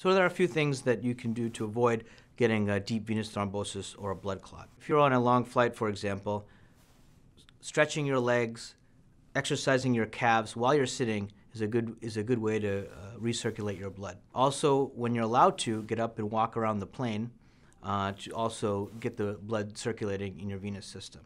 So there are a few things that you can do to avoid getting a deep venous thrombosis or a blood clot. If you're on a long flight, for example, stretching your legs, exercising your calves while you're sitting is a good way to recirculate your blood. Also, when you're allowed to, get up and walk around the plane to also get the blood circulating in your venous system.